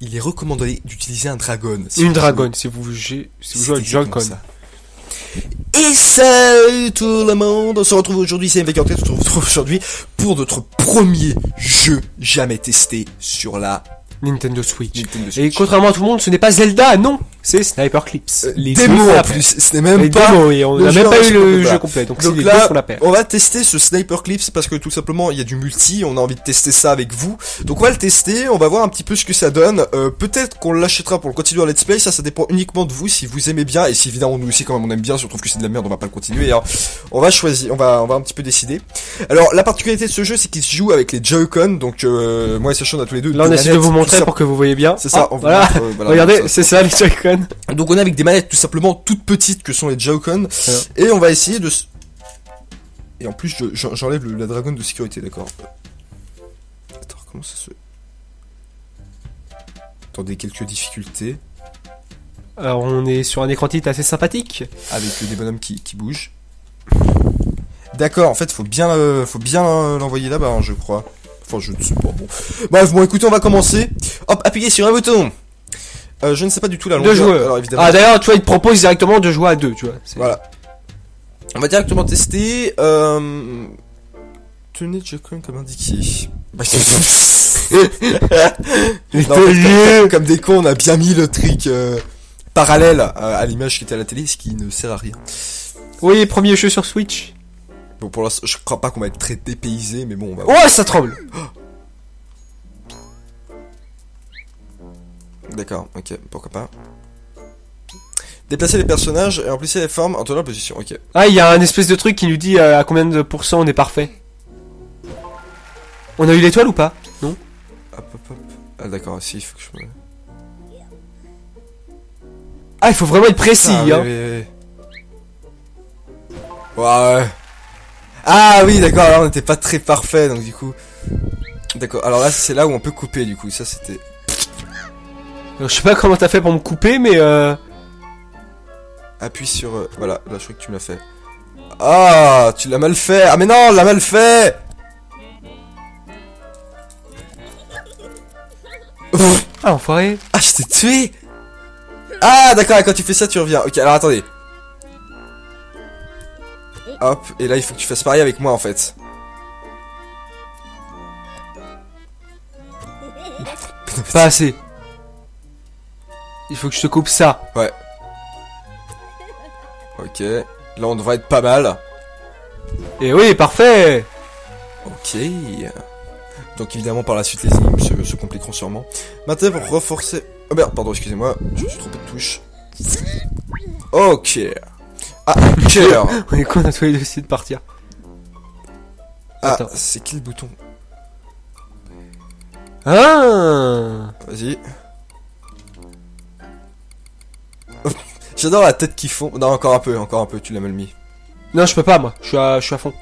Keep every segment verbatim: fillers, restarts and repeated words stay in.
il est recommandé d'utiliser un dragon. Si Une dragon, si vous, si vous jouez avec Joy-Con. Et salut tout le monde, on se retrouve aujourd'hui, c'est M V quarante-quatre, on se retrouve aujourd'hui pour notre premier jeu jamais testé sur la Nintendo Switch. Nintendo Switch. Et contrairement à tout le monde, ce n'est pas Zelda, non, c'est Snipperclips. Les démos en plus, ce n'est même les pas. Démos, et on n'a même pas eu le jeu complet, donc, donc c'est là, les deux qu'on la perd. On va tester ce Snipperclips parce que tout simplement il y a du multi, on a envie de tester ça avec vous. Donc on va le tester, on va voir un petit peu ce que ça donne. Euh, peut-être qu'on l'achètera pour le continuer en let's play, ça, ça dépend uniquement de vous si vous aimez bien et si évidemment nous aussi quand même on aime bien, si on trouve que c'est de la merde, on va pas le continuer. Hein. On va choisir, on va, on va un petit peu décider. Alors la particularité de ce jeu, c'est qu'il se joue avec les Joy-Con, donc euh, moi et Sacha on a tous les deux. Là, on essaie de vous montrer. Pour que vous voyez bien, c'est ça. Oh, on voilà. Montre, euh, voilà. Regardez, c'est ça les Joy-Con. Donc on est avec des manettes tout simplement toutes petites que sont les Joy-Con, voilà. Et on va essayer de. Et en plus, je, j'enlève le, la dragonne de sécurité, d'accord. Attends, comment ça se. Attendez, quelques difficultés. Alors on est sur un écran titre assez sympathique, avec des bonhommes qui, qui bougent. D'accord, en fait, faut bien, euh, faut bien euh, l'envoyer là-bas, hein, je crois. Enfin, je ne sais pas, bon. Bref, bon, écoutez, on va commencer. Hop, appuyez sur un bouton. Euh, je ne sais pas du tout la longueur. Deux joueurs. Alors, évidemment... Ah, d'ailleurs, tu vois, il te propose directement de jouer à deux, tu vois. Voilà. On va directement tester. Euh... Tenez Joy-Con comme indiqué. Bah, non, comme, comme des cons, on a bien mis le trick euh, parallèle à, à l'image qui était à la télé, ce qui ne sert à rien. Oui, premier jeu sur Switch. Bon, pour l'instant, je crois pas qu'on va être très dépaysé, mais bon, on va... Oh, ça tremble. D'accord, ok, pourquoi pas. Déplacer les personnages et remplacer les formes en tenant la position, ok. Ah, il y a un espèce de truc qui nous dit à combien de pourcents on est parfait. On a eu l'étoile ou pas? Non. Hop, hop, hop. Ah, d'accord, si, il faut que je... Ah, il faut vraiment être précis, ah, hein. Oui, oui, oui. Ouais... Ah oui, d'accord, alors on n'était pas très parfait, donc du coup... D'accord, alors là, c'est là où on peut couper, du coup, ça c'était... Je sais pas comment t'as fait pour me couper, mais euh... Appuie sur... Euh... Voilà, là, je crois que tu me l'as fait. Ah, tu l'as mal fait. Ah mais non, l'a mal fait. Ouf. Ah, enfoiré. Ah, je t'ai tué. Ah, d'accord, quand tu fais ça, tu reviens. Ok, alors attendez. Hop, et là il faut que tu fasses pareil avec moi en fait. Pas assez. Il faut que je te coupe ça. Ouais. Ok, là on devrait être pas mal. Et oui, parfait. Ok. Donc évidemment par la suite les énigmes se, se compliqueront sûrement. Maintenant pour reforcer... Oh merde, pardon, excusez-moi, je me suis trompé de touche. Ok. Ah, cœur. On est con, on a tous les deux essayé de partir. Ah, c'est qui le bouton? Ah. Vas-y. J'adore la tête qu'ils font. Non, encore un peu, encore un peu, tu l'as mal mis. Non, je peux pas, moi, je suis à, je suis à fond.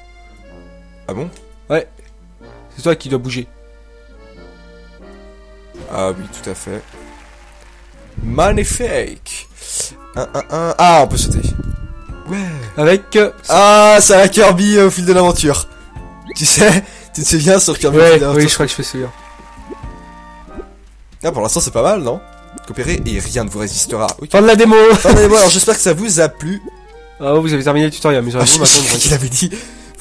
Ah bon? Ouais. C'est toi qui dois bouger. Ah oui, tout à fait. Magnifique. un, un, un. Ah, on peut sauter. Ouais. Avec... Euh, ah, c'est la Kirby euh, au fil de l'aventure. Tu sais, tu te souviens sur Kirby, ouais, au fil de l'aventure. Oui, je crois que je me souviens. Ah, pour l'instant, c'est pas mal, non? Coopérer et rien ne vous résistera. Okay. Fin de la démo. Fin de la démo, alors j'espère que ça vous a plu. Ah, vous avez terminé le tutoriel, mais j'aurais dû m'attendre. Il avait dit...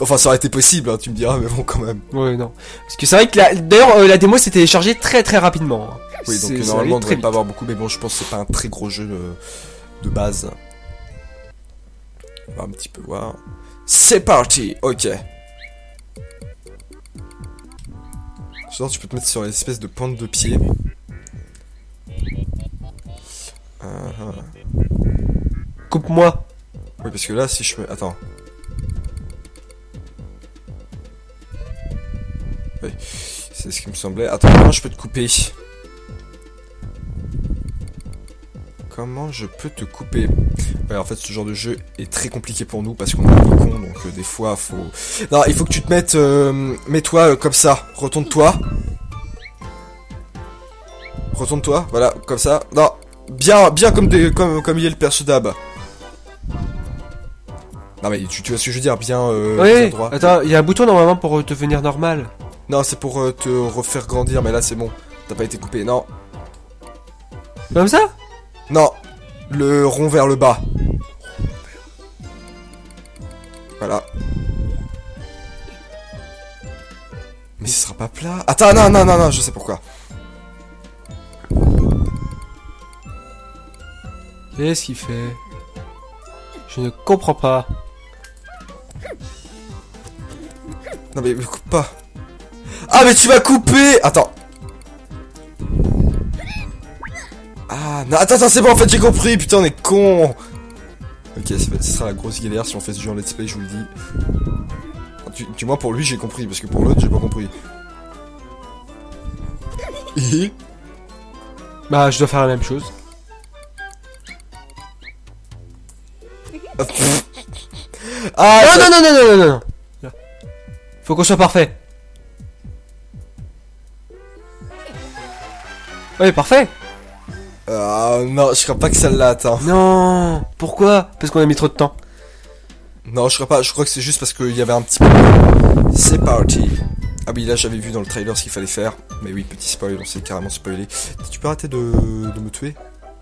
Enfin, ça aurait été possible, hein, tu me diras, mais bon, quand même. Ouais, non. Parce que c'est vrai que la... D'ailleurs, euh, la démo s'est téléchargée très très rapidement. Hein. Oui, donc normalement, on devrait pas avoir beaucoup, mais bon, je pense que c'est pas un très gros jeu euh, de base. On va un petit peu voir. C'est parti. Ok. Sinon tu peux te mettre sur l'espèce de pente de pied. Uh -huh. Coupe-moi. Oui parce que là si je me... Attends. Oui. C'est ce qui me semblait. Attends, comment je peux te couper? Comment je peux te couper? Ouais, en fait, ce genre de jeu est très compliqué pour nous parce qu'on est des cons, donc euh, des fois, faut... Non, il faut que tu te mettes... Euh, mets-toi euh, comme ça. Retourne-toi. Retourne-toi, voilà, comme ça. Non, bien bien comme, des, comme, comme il est le perso d'Ab. Non, mais tu, tu vois ce que je veux dire, bien, euh, oui, bien droit. Attends, il y a un bouton normalement pour euh, devenir normal. Non, c'est pour euh, te refaire grandir, mais là, c'est bon. T'as pas été coupé, non. Comme ça? Non, le rond vers le bas. Voilà. Mais ce sera pas plat. Attends, non, non, non, non, je sais pourquoi. Qu'est-ce qu'il fait? Je ne comprends pas. Non mais me coupe pas. Ah mais tu vas couper. Attends. Ah non, attends, attends, c'est bon, en fait j'ai compris, putain on est con. Ok, ce sera la grosse galère si on fait ce jeu en let's play, je vous le dis. Du moins pour lui j'ai compris, parce que pour l'autre j'ai pas compris. Bah je dois faire la même chose. Ah non, non, non, non, non, non, non. Faut qu'on soit parfait. Ouais, parfait. Euh, non, je crois pas que celle-là atteint. Non, pourquoi? Parce qu'on a mis trop de temps. Non, je crois pas, je crois que c'est juste parce qu'il y avait un petit peu. C'est parti. Ah oui, là j'avais vu dans le trailer ce qu'il fallait faire. Mais oui, petit spoil, on s'est carrément spoilé. Tu peux arrêter de, de me tuer?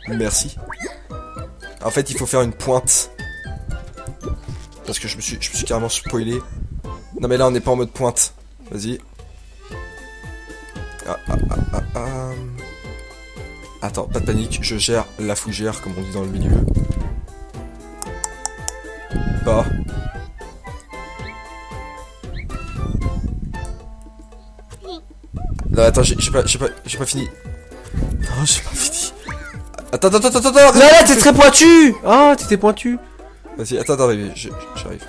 Merci. En fait, il faut faire une pointe. Parce que je me suis, je me suis carrément spoilé. Non mais là on n'est pas en mode pointe. Vas-y. Ah, ah, ah, ah, ah. Attends, pas de panique, je gère la fougère comme on dit dans le milieu. Bas. Non attends, j'ai pas, j'ai pas, j'ai pas fini. Non, j'ai pas fini. Attends, attends, attends, attends, attends. Là, là, t'es très pointu. Ah, t'étais pointu. Vas-y, attends, attends, j'arrive.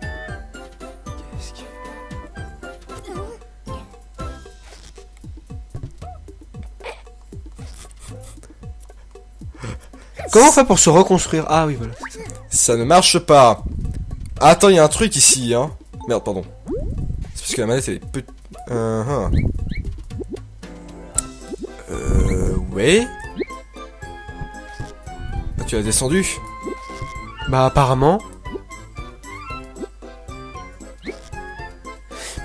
Qu'est-ce que... Comment on fait pour se reconstruire? Ah oui, voilà. Ça ne marche pas. Attends, il y a un truc ici, hein. Merde, pardon. C'est parce que la manette, elle est petite. Euh, hein. euh... Ouais. Ah, tu l'as descendu? Bah apparemment.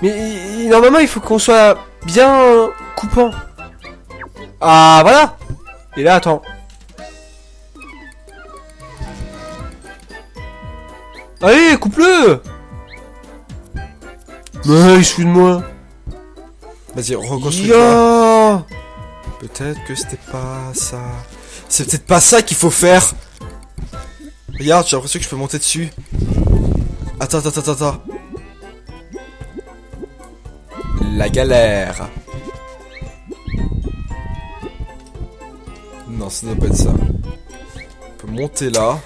Mais normalement il faut qu'on soit bien coupant. Ah voilà. Et là attends. Allez coupe-le. Mais il se fout de moi. Vas-y reconstruis-toi. Peut-être que c'était pas ça. C'est peut-être pas ça qu'il faut faire. Regarde, j'ai l'impression que je peux monter dessus. Attends, attends, attends, attends. La galère. Non, ça doit pas être ça. On peut monter là.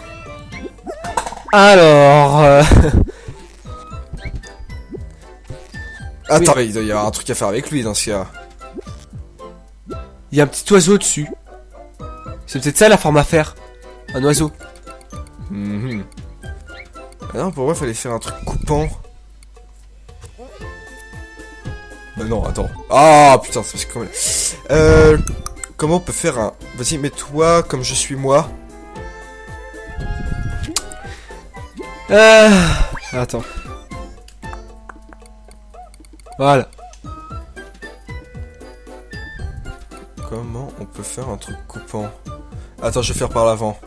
Alors... Euh... Attends, oui. Mais il doit y avoir un truc à faire avec lui dans ce cas. Il y a un petit oiseau dessus. C'est peut-être ça la forme à faire. Un oiseau. Mmh. Ah non, pour moi, il fallait faire un truc coupant. Bah non, attends. Ah putain, c'est parce que quand même. Euh. Comment on peut faire un. Vas-y, mets-toi comme je suis moi. Euh. Attends. Voilà. Comment on peut faire un truc coupant? Attends, je vais faire par l'avant.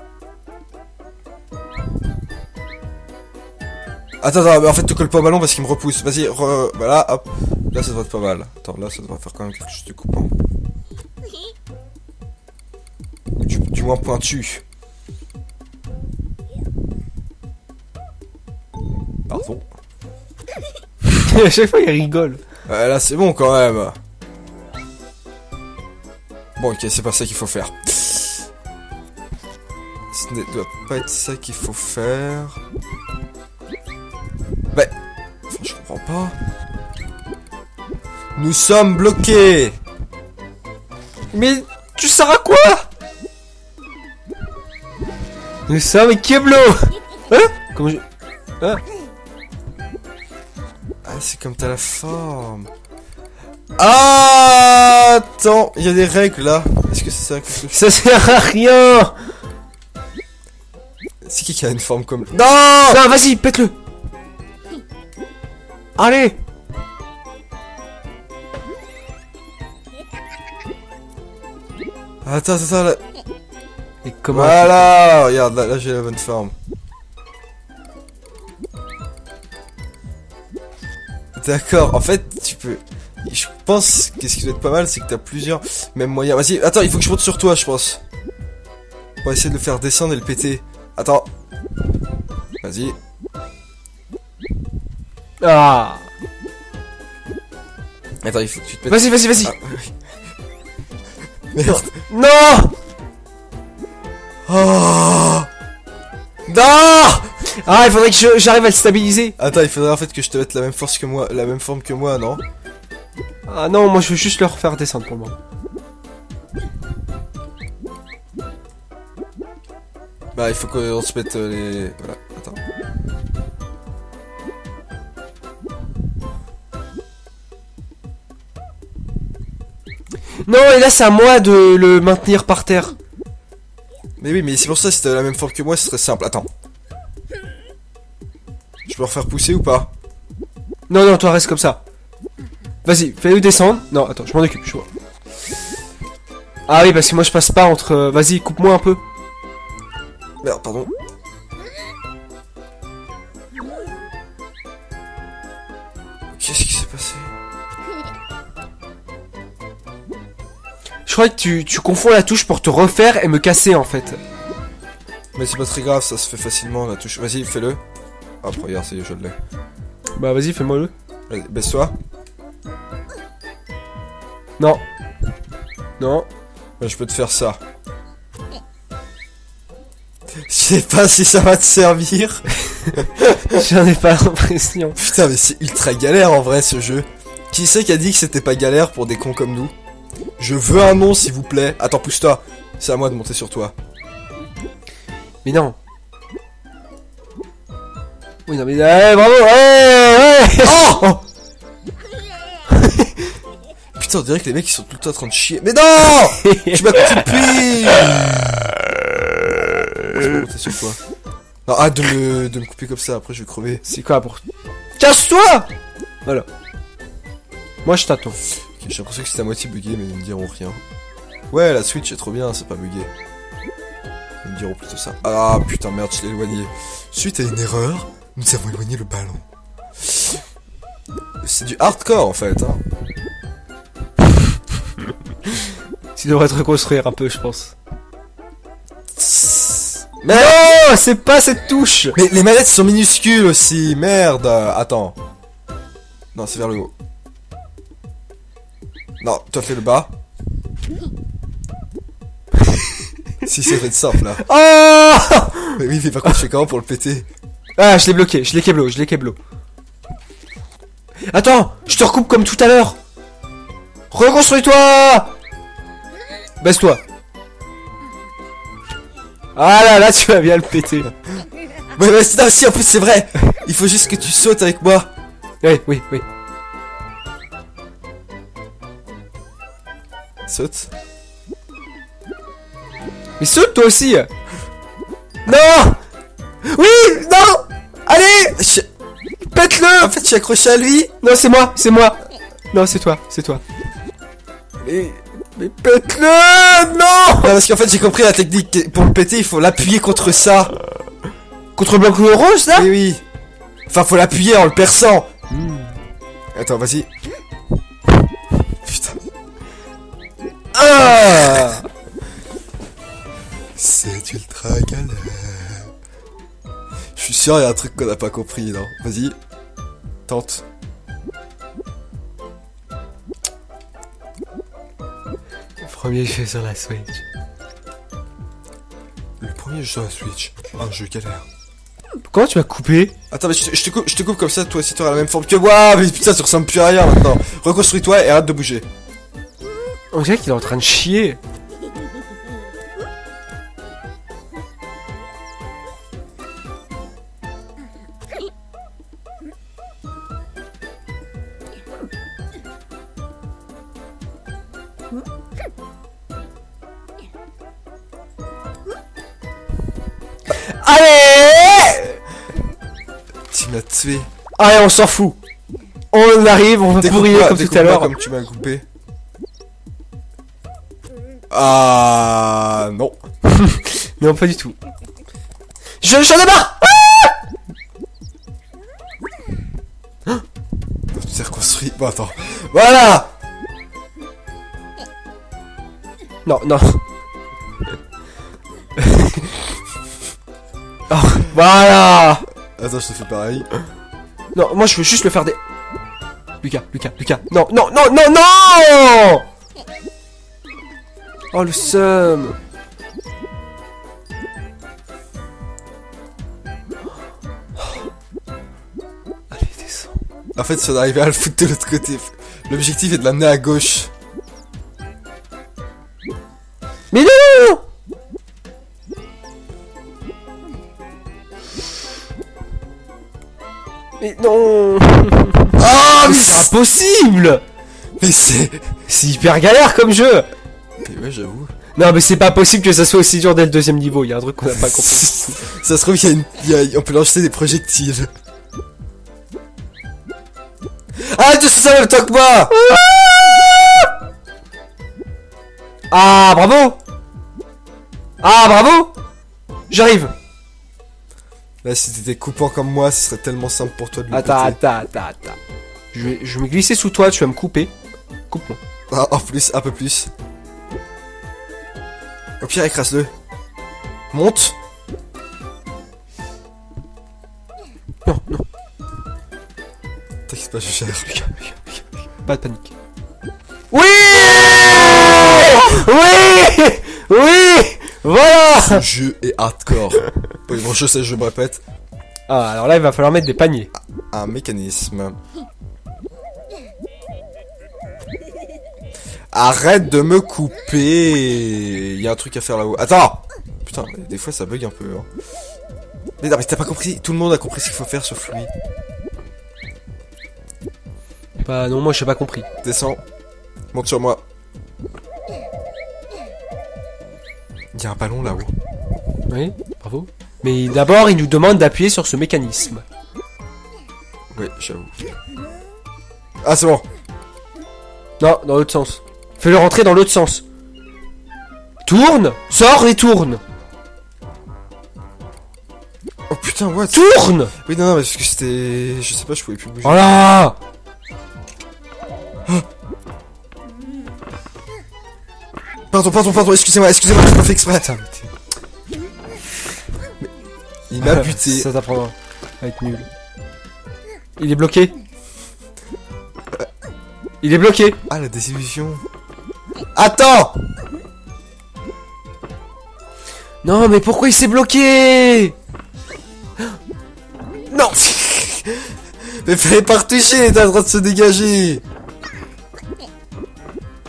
Attends, attends, mais en fait, te colle pas au ballon parce qu'il me repousse. Vas-y, re... voilà, hop. Là, ça devrait être pas mal. Attends, là, ça devrait faire quand même quelque chose de coupant. Du, du moins pointu. Pardon. À chaque fois, il rigole. Ouais, là, c'est bon quand même. Bon, ok, c'est pas ça qu'il faut faire. Ce ne doit pas être ça qu'il faut faire. Bah, enfin, je comprends pas. Nous sommes bloqués. Mais tu sers à quoi? Nous sommes Keblo. Hein? Comment je... Hein? Ah, c'est comme t'as la forme. Ah, attends, il y a des règles là. Est-ce que c'est ça que je... Ça sert à rien. C'est qui qui a une forme comme... Non, non, vas-y, pète-le. Allez! Attends, attends, attends, là. Et comment... Voilà, regarde, là, là j'ai la bonne forme. D'accord, en fait, tu peux... Je pense qu'est-ce qui doit être pas mal, c'est que t'as plusieurs mêmes moyens. Vas-y, attends, il faut que je monte sur toi, je pense. On va essayer de le faire descendre et le péter. Attends. Vas-y. Ah. Attends, il faut que tu te pètes. Vas-y, vas-y, vas-y. Ah. Merde. Non. Oh. Non. Ah, il faudrait que j'arrive à le stabiliser. Attends, il faudrait en fait que je te mette la même force que moi, la même forme que moi, non? Ah non, moi je veux juste le refaire descendre pour moi. Bah il faut qu'on se mette les... Voilà, attends. Non, et là c'est à moi de le maintenir par terre. Mais oui, mais c'est pour ça, si t'avais la même forme que moi, ce serait simple. Attends. Je peux le refaire pousser ou pas? Non, non, toi reste comme ça. Vas-y, fais-le descendre. Non, attends, je m'en occupe, je vois. Ah oui, parce que moi je passe pas entre... Vas-y, coupe-moi un peu. Merde, pardon. Qu'est-ce qui s'est passé? Je crois que tu, tu confonds la touche pour te refaire et me casser, en fait. Mais c'est pas très grave, ça se fait facilement, la touche. Vas-y, fais-le. Ah, regarde, ça y est, je l'ai. Bah vas-y, fais-moi le. Vas-y, baisse-toi. Non. Non. Bah, je peux te faire ça. Je sais pas si ça va te servir. J'en ai pas l'impression. Putain, mais c'est ultra galère en vrai ce jeu. Qui c'est qui a dit que c'était pas galère pour des cons comme nous? Je veux un nom s'il vous plaît. Attends, pousse-toi. C'est à moi de monter sur toi. Mais non. Oui, non, mais... Hey, bravo, hey, hey. Oh, oh. Putain, on dirait que les mecs ils sont tout le temps en train de chier. Mais non. Tu m'as coupé. Je vais monter sur toi. Non, arrête de me, de me couper comme ça, après je vais crever. C'est quoi pour... Casse-toi. Voilà. Moi je t'attends. Okay, j'ai l'impression que c'est à moitié bugué, mais ils me diront rien. Ouais, la Switch est trop bien, c'est pas bugué. Ils me diront plutôt ça. Ah putain, merde, je l'ai éloigné. Suite à une erreur, nous avons éloigné le ballon. C'est du hardcore en fait, hein. Tu devrais te reconstruire un peu, je pense. Mais non, c'est pas cette touche. Mais les manettes sont minuscules aussi, merde. Attends. Non, c'est vers le haut. Non, toi fais le bas. Si, ça va être simple là. Oh. Mais oui, mais par contre, je fais comment pour le péter? Ah, je l'ai bloqué, je l'ai keblo, je l'ai keblo. Attends, je te recoupe comme tout à l'heure. Reconstruis-toi. Baisse-toi. Ah là là, tu vas bien le péter. Ouais, mais c'est si, en plus c'est vrai. Il faut juste que tu sautes avec moi. Oui, oui, oui. Saute. Mais saute toi aussi. Non. Oui, non. Allez, je... pète-le. En fait, je suis accroché à lui. Non, c'est moi, c'est moi. Non, c'est toi, c'est toi. Allez. Mais pète-le! Non! Non, parce qu'en fait j'ai compris la technique. Pour le péter, il faut l'appuyer contre ça. Contre le bloc rouge, là? Oui, oui. Enfin, faut l'appuyer en le perçant. Mm. Attends, vas-y. Putain. Ah! C'est ultra galère. Je suis sûr, il y a un truc qu'on n'a pas compris, non? Vas-y. Tente. Premier jeu sur la Switch. Le premier jeu sur la Switch. Un jeu galère. Comment tu m'as coupé? Attends, mais je te, je, te coupe, je te coupe comme ça, toi aussi t'auras la même forme que moi. Mais putain, tu ressembles plus à rien maintenant. Reconstruis-toi et arrête de bouger. On dirait qu'il est en train de chier. Allez! Tu m'as tué. Allez, on s'en fout. On arrive, on va pourrir comme tout à l'heure. Comme tu m'as coupé. Ah euh, non. Non, pas du tout. Je j'en ai marre. Ah, c'est reconstruit. Bon, attends. Voilà. Non, non. Oh, voilà. Attends, je te fais pareil. Non, moi je veux juste le faire des... Lucas, Lucas, Lucas. Non, non, non, non, non. Oh, le seum. Allez, descends. En fait, si on arrivait à le foutre de l'autre côté, l'objectif est de l'amener à gauche. Mais non! Mais non! Ah, mais c'est impossible! Mais c'est... C'est hyper galère comme jeu! Mais ouais, j'avoue. Non, mais c'est pas possible que ça soit aussi dur dès le deuxième niveau, il y a un truc qu'on a pas compris. Ça se trouve, y a une... y a... on peut lancer des projectiles. Ah, tu sais ça même temps que moi! Ah, bravo! Ah, bravo! J'arrive! Là, si t'étais coupant comme moi, ce serait tellement simple pour toi de me couper. Attends, attends, attends, attends. Je vais, je vais me glisser sous toi, tu vas me couper. Coupe-moi. Ah, en plus, un peu plus. Au pire, écrase-le. Monte. Non, non. T'inquiète pas, je gère. Pas de panique. Oui! Oui! Oui! Voilà! Ce jeu est hardcore. Oui, bon, je sais, je me répète. Ah, alors là, il va falloir mettre des paniers. Un mécanisme. Arrête de me couper. Il y a un truc à faire là-haut. Attends! Putain, des fois, ça bug un peu. Hein. Mais non, mais t'as pas compris. Tout le monde a compris ce qu'il faut faire, sauf lui. Bah non, moi, j'ai pas compris. Descends. Monte sur moi. Il y a un ballon là-haut. Oui, bravo. Mais d'abord, il nous demande d'appuyer sur ce mécanisme. Oui, j'avoue. Ah, c'est bon. Non, dans l'autre sens. Fais-le rentrer dans l'autre sens. Tourne. Sors et tourne. Oh putain, what? Tourne. Oui, non, non, parce que c'était... Je sais pas, je pouvais plus bouger. Voilà. Pardon, pardon, pardon, excusez-moi, excusez-moi, je me fais exprès. Attends, mais mais... Il m'a buté. Ça t'apprendra à être nul. Il est bloqué. Il est bloqué. Ah, la désillusion. Attends. Non, mais pourquoi il s'est bloqué? Non. Mais fallait pas retoucher, il était en train de se dégager.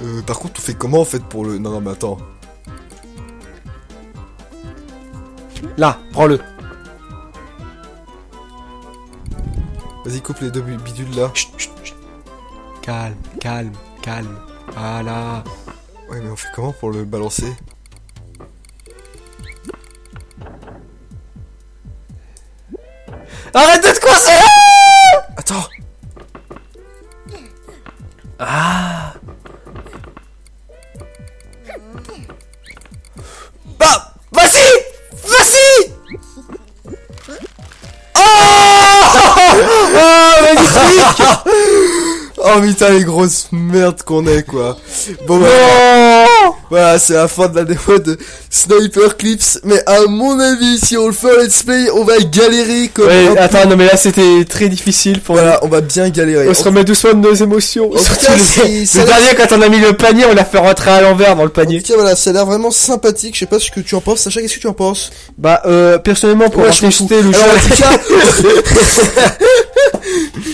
Euh, par contre, on fait comment en fait pour le... Non, non, mais attends. Là, prends-le. Vas-y, coupe les deux bidules là. Chut, chut, chut. Calme, calme, calme. Voilà. Ouais, mais on fait comment pour le balancer? Arrête de te coincer! Attends. Ah. Bah, vas-y! Vas-y! Oh! Oh, magnifique! Oh putain, les grosses merdes qu'on est, quoi. Bon, bah, non, voilà, c'est la fin de la démo de Snipperclips. Mais à mon avis, si on le fait en let's play, on va galérer comme... Ouais, attends, non mais là c'était très difficile pour... Voilà, on va bien galérer. On, on se remet doucement de nos émotions. En tout cas, le dernier, quand on a mis le panier, on l'a fait rentrer à l'envers dans le panier. En tout cas, voilà, ça a l'air vraiment sympathique. Je sais pas ce que tu en penses, Sacha, qu'est-ce que tu en penses? Bah, euh, personnellement, pour ouais, je testé le jeu...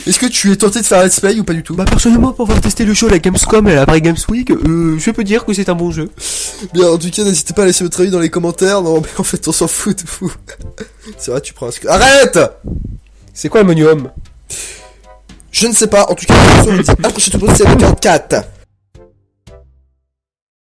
Est-ce que tu es tenté de faire un let's play ou pas du tout? Bah personnellement, pour avoir testé le jeu à la Gamescom et à la Braille Games Week, euh, je peux dire que c'est un bon jeu. Bien, en tout cas, n'hésitez pas à laisser votre avis dans les commentaires. Non mais en fait on s'en fout de vous. C'est vrai, tu prends un sc... Arrête! C'est quoi le menu homme? Je ne sais pas, en tout cas, on vous dit à la prochaine pour le C quarante-quatre.